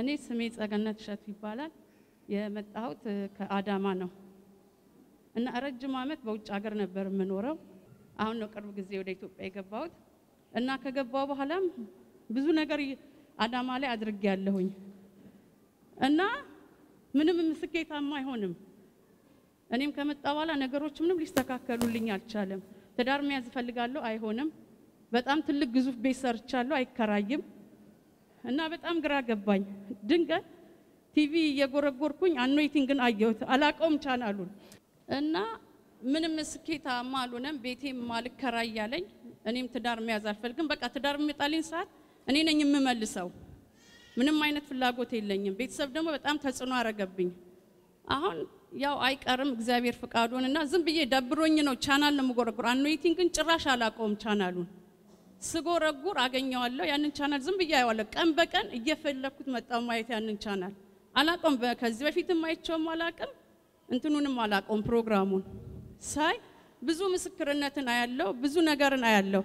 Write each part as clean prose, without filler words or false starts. أنا سميت أجنات شتى بالات يا متعود كأدمانه. أنا أرد جماعة بوجه أجرنا برمنورة. أهون نكرب جزيرة توب أيق بود. أنا كجب بابه هلام بزون أجري أدمالي أدرج جالهوني. أنا منهم مسكيت عم ما يهونم. أنا يمكن متأول أنا جروش منهم ليش تكاكروا ليني على الشالم. تدار ميزف اللي قالوا أيهونم. بتأم تلق جزوف بيسر شالو أي كرايم. أنا بتأم قرا جبان. دينك تيفي يجورك جوركوني أنا يتينجن أيوت. على كم كان ألون. أنا من مسكيتها مالونا بيتي مالك كرايا لي. أنا متدار ميزف فلكن بق أتدار متألين ساعات. أنا نجم مملسوا. من ما ينت في اللاجوت اللي بيت سبدمه بتأم تحسون على جبين. أهون ياو أيك أرم جزاير فكادون. أنا زم بيجي دبروني نو كانال لمجورك أنا يتينجن تراش على كم كان ألون. سجورة جور أجنّي والله يعني القناة زم بيجي والله كم بكن يجفل لكوت متأمّيت يعني القناة على كم بكن زي ما في تمّيت شو مالكم أنتونون مالكم برنامجون ساي بزوم سكرنا تنايا الله بزوم نجارنا الله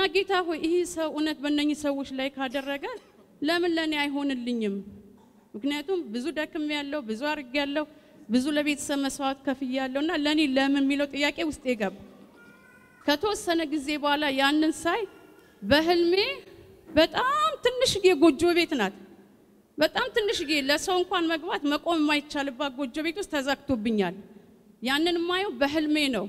نجيتها هو إيه سو ونتبنى يسويش ليك هذا الرجال لا من لا نعيهون اللينيم مكناتهم بزوم داكم الله بزوم رجع الله بزوم لبيت سمسوات كافية الله نالني لا من ميلوت إياك أوستيجاب كتوس سنة جزيب على يعني ساي بهلمي بتأم تنشجي جوجوبيتنا بتأم تنشجي لا سونكان مقبات مقام ما يتشالب جوجوبيتو استزاكتو بنيال يعني نمايو بهلمينو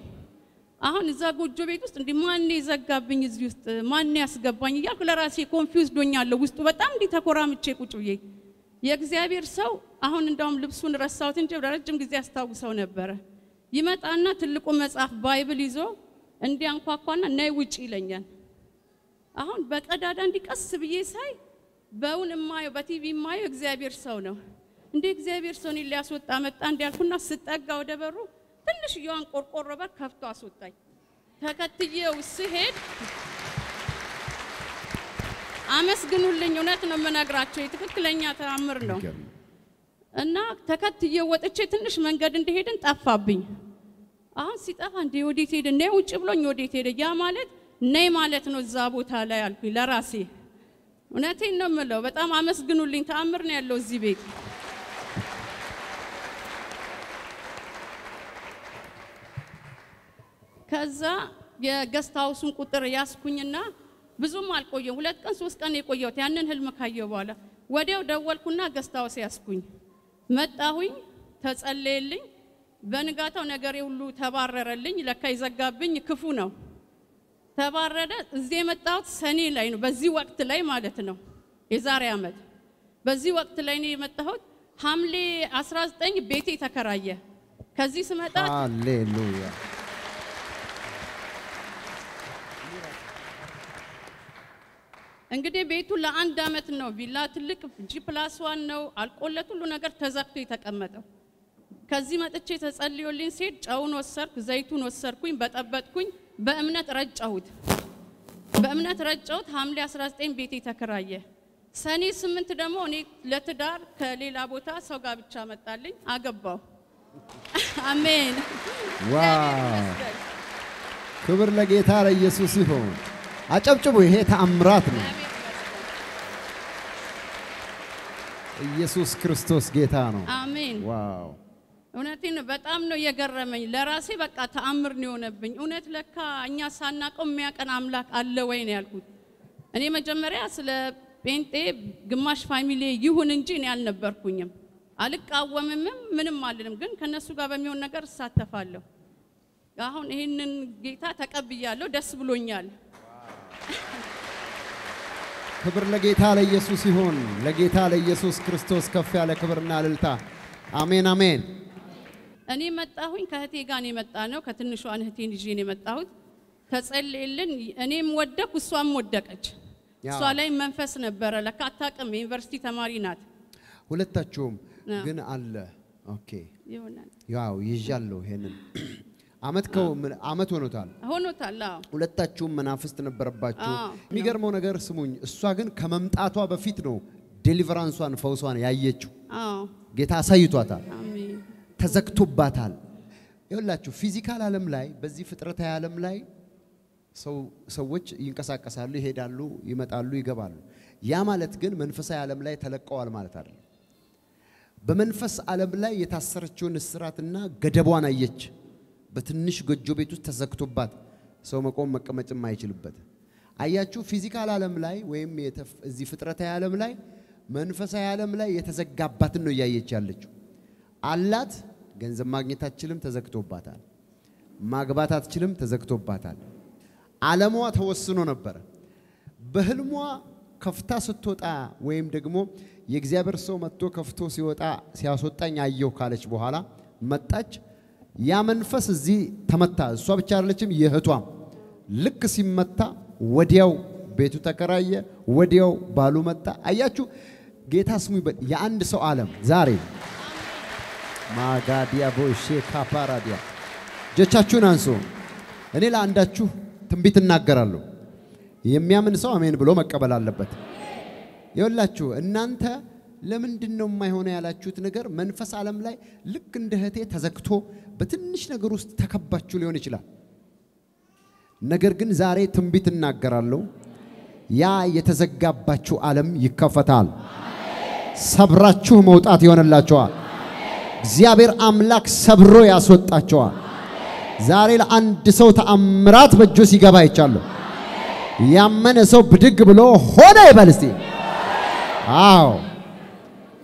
أهون إذا جوجوبيتو استندي ما نيزاك بنيز يست ما نياس جباني يا كل راسي كونفيوز دنيا لو است بتأم دي تكرام تشيكوتوي يجزيابير سو أهون نداوم لبسون رساوتين جبرات جم جزيستاو سون برا يمت أنا تلقو مسأخ بايبليزو عندي أنقاقنا نيويج إلينيان أهون بقدر عندك أسبيع ساي بقول مايو بتيجي مايو إخزابير سونه عندي إخزابير سوني اللي أسوت أمت عندي أكون ست أجاوده برو تنش يوان قرقر بر كفت أسوتاي ثكتيجي وسهد أمس جنول لينونات نمنا قراتشي تكلينيا تامرنا أنا ثكتيجي واتشي تنش من قدر تهيدن تأفابين أهون ست أهان ديودي تيد نيويج بلون يودي تيد يا مالد ني مالت نوزابوت هلا يالكي لراسي وناتي نملو بتأم عمس جنول لين تأمرني اللو زبيك كذا يا جستاوسون كتر ياس كونينا بزوم الكويو ولا تكنسوس كاني كويو تانن هالمكايو ولا وديو دول كنا جستاوس ياس كوني متأوي تسأل لين بنقاطو نجاري ولو تبارر لين لكايزا جابين يكفونه تبارده زي ما تقول سنين لينو بزي وقت لين مالتنا إزاري أحمد بزي وقت ليني متهود حملي أسرار تاني بيتي تكراية كذي سمعت هاللويا إنقدي بيتو لا عندامتنا فيلا تلك جيب لاسوان نو الكل تلو نجار تزكتي تكأمته كذي ما تجي تسألي ولين سيد أو نوسر زيتون نوسر كوين بتأبد كوين بأمنات رجعود حملي أسرارتين بيتي تكراية سني سمنت دموني لتدار كليل أبوتا سوغا بتشامت تالين أقبو آمين واو كبر لقيتها ليسوسي هون أجب جبوي هي تأمراتنا يسوس كريستوس جيتانو آمين واو وناتين بتأمنو يجرمني لراسي بقى تأمرني ونبني ونتلك إني سانك أمي كان أملاك الله وين يالكود أنا ما جمري أصل بنتي جماش فاميلي يهون إنجيني على نبركونيم على كأول من مالهم جن كنا سجاب ميون نجار ساتفعله كهون هن جيتا تكبيالو دس بلونيال كبر لجيتا ليسوس هون لجيتا ليسوس كريستوس كفي على كبرنا للتا آمين آمين أنا متأهون كهتي جاني متأنا وكتني شو أنا هتيني جيني متأهود تسأل إلين أنا مودك وسوا مودك أج سؤالين منفسنا برا لك أتاك أم ينفرستي تمارينات ولا تجوم جن الله أوكي ياو يجلو هنا عمت كو عمت هونو تال لا ولا تجوم منافستنا برا باتشو ميجر مو نجار سمون السواجن كممت أتوا بفتنو ديليفرانس وان فوس وان يعيشوا جت عسايت واتا تزكتو باتال يقول لك شو فيزيكال عالم لاي بس فترة عالم لاي سو سوتش ينكسر كسر له هيدالو يمتالو يجبالو يا مالت جن منفسي على ملاي تلقوا على مالتار بمنفس على ملاي يتأثرت شون السرعتنا جدبوانا يج بتنش جدجبيتو تزكتوا بعد سو مكون مكملت ما يجلب بعد أيات شو فيزيكال على ملاي وهم يتف زي فترة على ملاي منفسي على ملاي يتزكى بعد إنه يجيجالج علّت جنز ماجنتات شلم تزكتوا بعد ماجباتات شلم تزكتوا بعد على موات هو السنون نبرة بهالموا كفتاس التوتع ويم دقمو يجزابر سو متو كفتوسي وتع سياسوتع يعيو كارش بوهلا متج يا منفس زي ثمتة صوب شارلتشم يهتوام لكسي متة وديو بيتو تكراية وديو بالو متة أياتشو جيتها سمي بد يا عند سو عالم زاري ما قاديا بوشي كابارا ديا جتشو نانسو هني لا عندشو تنبيت الناقرالو يميا من سو أمين بلو مكبل على لبته يقول لا شو إن أنت لمن دينهم ما هون على شو تنقر منفس عالم لاي لكن دهتي تزكته بتنش نقروس تكبّت شو ليوني شلا نقر جن زاري تنبيت الناقرالو يا يتزكّبت شو عالم يكفتال صبرت شو موت أتيون الله شو زيابير أملاك صبروا يا سوت أشوا زاريل عن دسوت أمرات بجوسي جباي تشالو يا من سو بدق بلو هنا يبالستي آو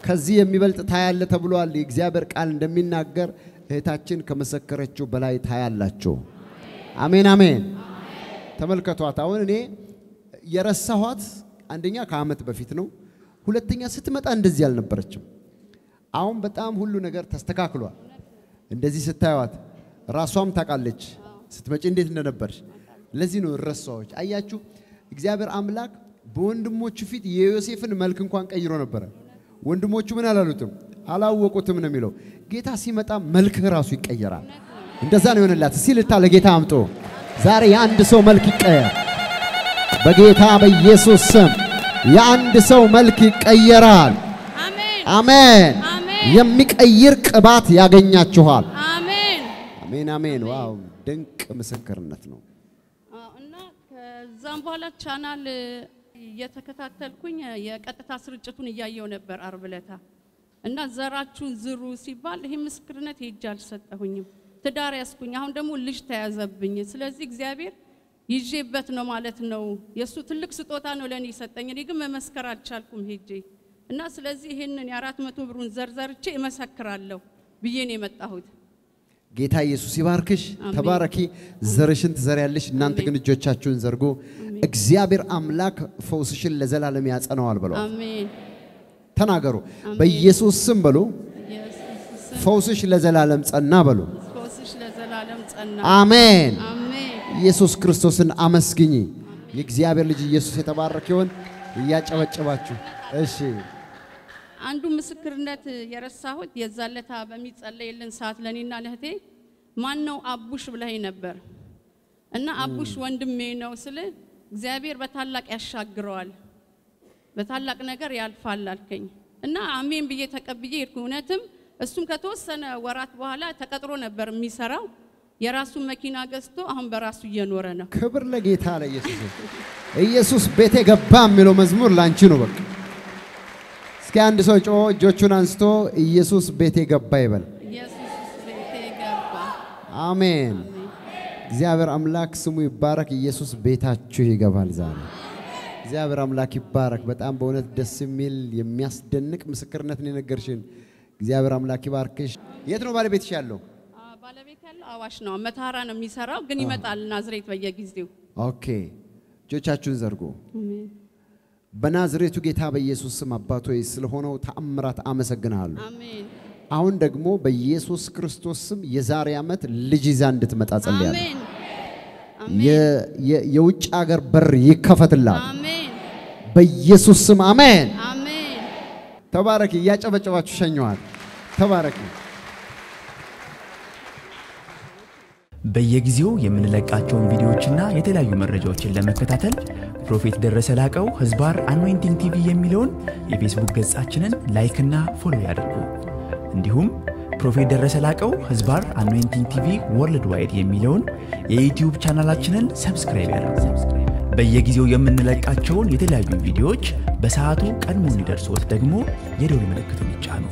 خزية ميبلت تايلة تبلو على إجزابر كأن دمين ناقر هتأتين كمسكرتشو بلاي تايلة تشو آمين آمين تملكت وعطاوني يرسّهات عندنا كامت بفتنو هلا تيجي ستمت عند زيال نبرتشو عم بتأم هلو نقر تستكاكلوا عند زي ستايوات راسوم تقالج ستماج إنديت ننبرش لازينو الرسوج أياتشو إجزابر أملاك بوند موجفيت يوسف الملكن قانك أيرونه برا بوند موجو من على لطم على وقتهم نميلو جيت هسيمة ملك راسوي كأيرا إنت زانيون الله تسيل تاله جيت هم تو زاري ياندسو ملك كأير بجيت هم بيسوع سام ياندسو ملك كأيران آمين يمك أيرك بات يا جنيا شوال آمين آمين واو دنك مسكرنتنو. أنا زنبالة قناة يتكتاتلكون يا كتاتسر جتون يجايون برأربلتها. أنا زرعتون زروسي بالهم مسكرنت هيجالسة هنيم. تدارس كوني هم دمو لجته عزبني. سلزق زابير يجيبتنا مالتنا ويسوت اللقصة أتانو لنيسة. يعني قم مسكرات شالكم هيجي. الناس لزيهن نيارات متبرون زرزر شيء مسكرات له بيجيني متأهود. جيت هاي يسوع يباركش تباركي زرشنت زريالش نانتكن جوتشاتشون زرقو إجزابير أملاك فوسش اللي زال على مياس أنا والبلو تناقرو بيسوع سمبلو فوسش اللي زال على مياس أنا بلو آمين يسوع كريستوس أمسكني إجزابير لجي يسوع تباركيون يا شباب إيشي عندو مسكرنات يرسّهود يزالتها بميت الله إلّا ساعات لني نالهتي ما إنه أبوش ولا ينبر إنّ أبوش وندم مينا وصله زابير بتحلّك أشياء جرال بتحلّك نجار يالفعلّك كين إنّ عمين بيجتك أبيجير كوناتهم السوم كتوسنا ورات وهلا تكترون برميسرا يراسو مكينا قستو أهم براسو ينورنا كبر لقيت على يسوع يسوع بيته قبّام ملو مزمور لانشينو بق كان دسوج أو جوتشونانستو يسوع بيتيجا بايبل. يسوع بيتيجا با. آمين. زيابر أملاك سمي بارك يسوع بيتها تشيجا بالزام. زيابر أملاكي بارك بتأم بونت دسميل يمياس دنك مسكرنا تنين القرشين. زيابر أملاكي باركش. يتنو بالبيت شالو. بالبيت شالو أواشنا متهران ميسارا وقنيمة على نازريت ويجيزديو. أوكي. جوتشاتشون زرقو. بنازريتو جيتها بيسوس مبّاتو يسلهونه وتأمرت أمسك جناله. آمين. عون دقمو بيسوس كريستوسم يزاريامت لجيزان دتمتاز اللي عليه. آمين. يوجد أجر بر يكفت الله. آمين. بيسوسم آمين. آمين. تباركي يا شباب شنوان. تباركي. بيجزيو يمن لك أشون فيديوهنا يتلاقي مرجوتش لما كتاتل بروفيت درسلاك أو خزبار أنوينتين تي في يميلون يفيسبوك جز أشنن لايكنا فولو ياركو عندهم بروفيت درسلاك أو خزبار أنوينتين تي في وورلد وايد يميلون يوتيوب قناة أشنن سبسكرايبر በየጊዜው የምንለቃቸውን የተለያዩ ቪዲዮዎች በሰዓቱ ቀድሞ እንዲደርሱ ደግሞ የደወል ምልክቱን ይጫኑ።